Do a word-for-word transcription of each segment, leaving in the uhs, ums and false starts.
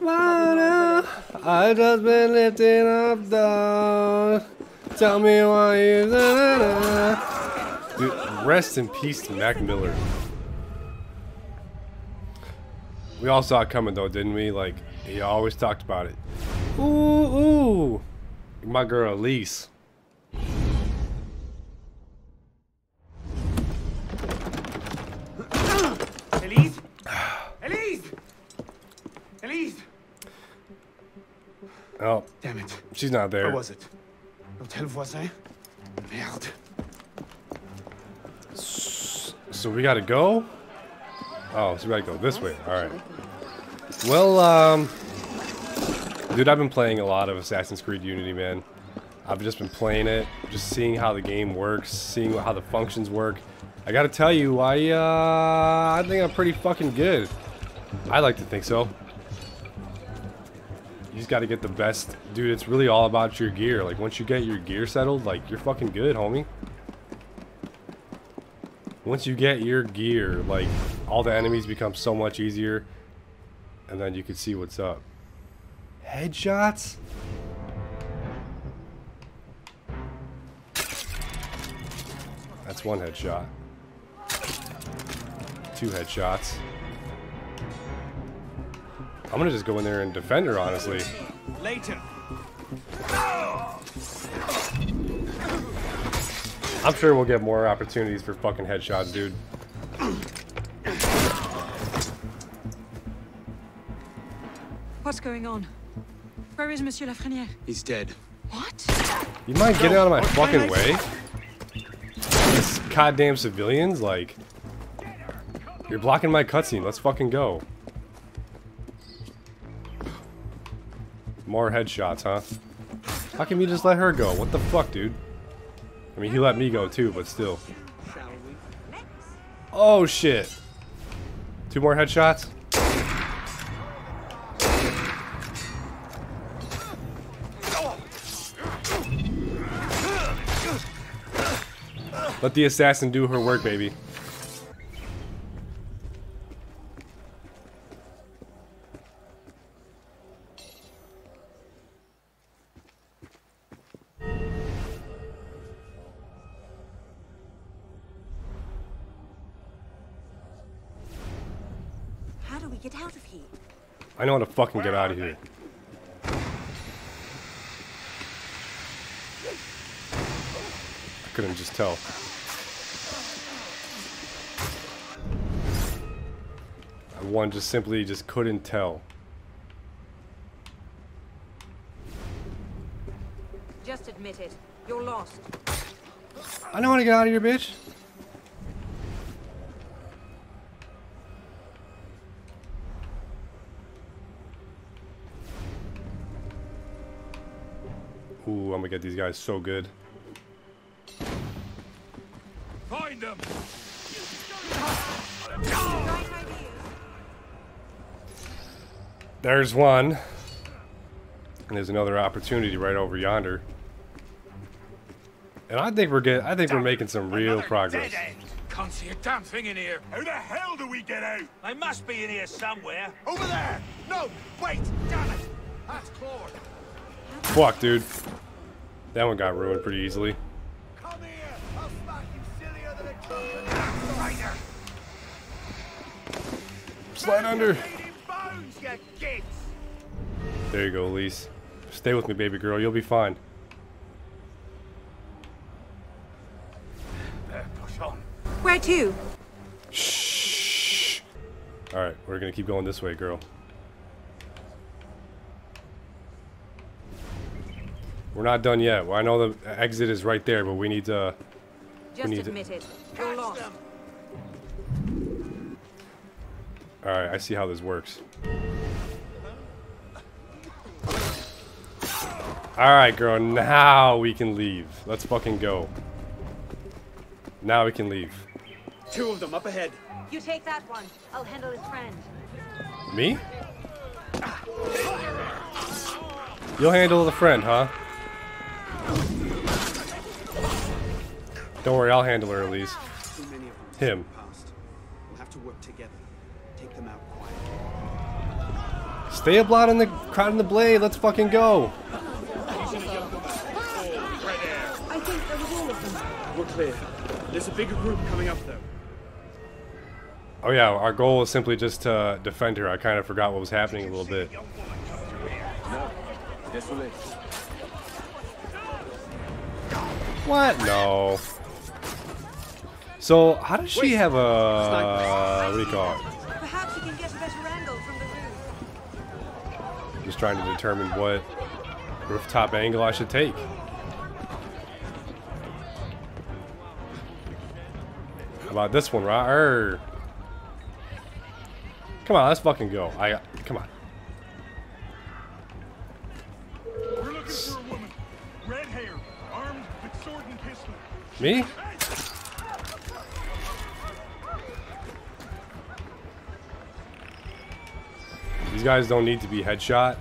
Water, I just been lifting up, dog. Tell me why you. Da, da, da. Dude, rest in peace to Mac Miller. We all saw it coming, though, didn't we? Like, he always talked about it. Ooh, ooh. My girl, Elise. Elise? Elise! Elise! Oh. Damn it. She's not there. Where was it? L'hôtel voisin? Merde. So we gotta go? Oh, so we gotta go this way. Alright. Well, um... dude, I've been playing a lot of Assassin's Creed Unity, man. I've just been playing it, just seeing how the game works, seeing how the functions work. I gotta tell you, I, uh, I think I'm pretty fucking good. I like to think so. You just gotta get the best. Dude, it's really all about your gear. Like, once you get your gear settled, like, you're fucking good, homie. Once you get your gear, like, all the enemies become so much easier. And then you can see what's up. Headshots? That's one headshot. Two headshots. I'm gonna just go in there and defend her, honestly. Later. I'm sure we'll get more opportunities for fucking headshots, dude. What's going on? Where is Monsieur Lafreniere? He's dead. What? You mind getting out of my fucking way? These goddamn civilians, like... You're blocking my cutscene, let's fucking go. More headshots, huh? How can you just let her go? What the fuck, dude? I mean, he let me go too, but still. Oh shit! Two more headshots? Let the assassin do her work, baby. How do we get out of here? I know how to fucking get out of here. I couldn't just tell. One just simply just couldn't tell. Just admit it. You're lost. I don't want to get out of here, bitch. Ooh, I'm gonna get these guys so good. Find them. There's one, and there's another opportunity right over yonder. And I think we're getting, I think we're making some real progress. Can't see a damn thing in here. How the hell do we get out? They must be in here somewhere. Over there! No, wait! Damn it! That's Claude. Fuck, dude. That one got ruined pretty easily. Come here! I'll smack you sillier than a clown. Slide under. There you go, Elise. Stay with me, baby girl. You'll be fine. Where to? Shh. All right, we're gonna keep going this way, girl. We're not done yet. Well, I know the exit is right there, but we need to. Just we need admit to... it. You're lost. All right, I see how this works. Alright, girl, now we can leave. Let's fucking go. Now we can leave. Two of them up ahead. You take that one. I'll handle his friend. Me? You'll handle the friend, huh? Don't worry, I'll handle her, Elise. Him. We'll have to work together. Take them out quietly. Stay a blot in the crowd in the blade. Let's fucking go. I think that was all of them. We're clear. There's a bigger group coming up, though. Oh yeah, our goal is simply just to uh, defend her. I kind of forgot what was happening a little bit. What? No. So how does she have a uh, what do you call it? Perhaps you can get a better angle from the roof. Just trying to determine what rooftop angle I should take. How about this one, right? Er. Come on, let's fucking go. I come on. We're looking for a woman, red hair, armed with sword and pistol. Me? These guys don't need to be headshot,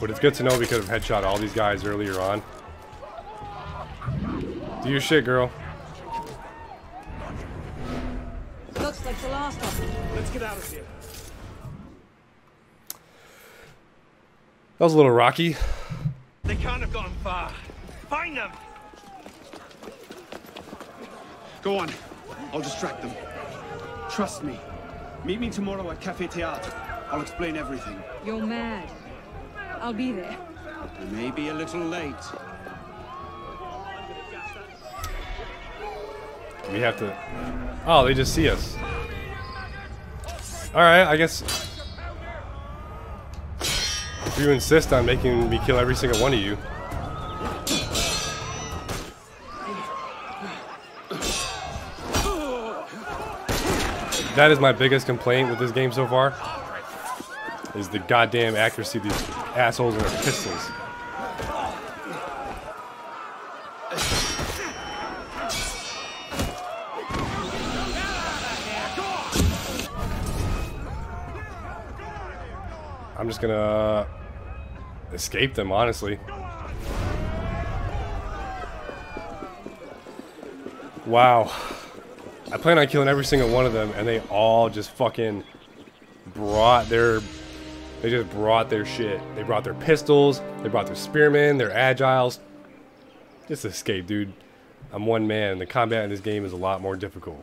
but it's good to know because I've headshot all these guys earlier on. Do your shit, girl. Looks like the last one. Let's get out of here. That was a little rocky. They can't have gone far. Find them. Go on. I'll distract them. Trust me. Meet me tomorrow at Café Théâtre. I'll explain everything. You're mad. I'll be there. You may be a little late. We have to... Oh, they just see us. Alright, I guess... If you insist on making me kill every single one of you... That is my biggest complaint with this game so far. Is the goddamn accuracy of these assholes and their pistols. I'm just gonna escape them, honestly. Wow. I plan on killing every single one of them, and they all just fucking brought their... They just brought their shit. They brought their pistols, they brought their spearmen, their agiles. Just escape, dude. I'm one man, and the combat in this game is a lot more difficult.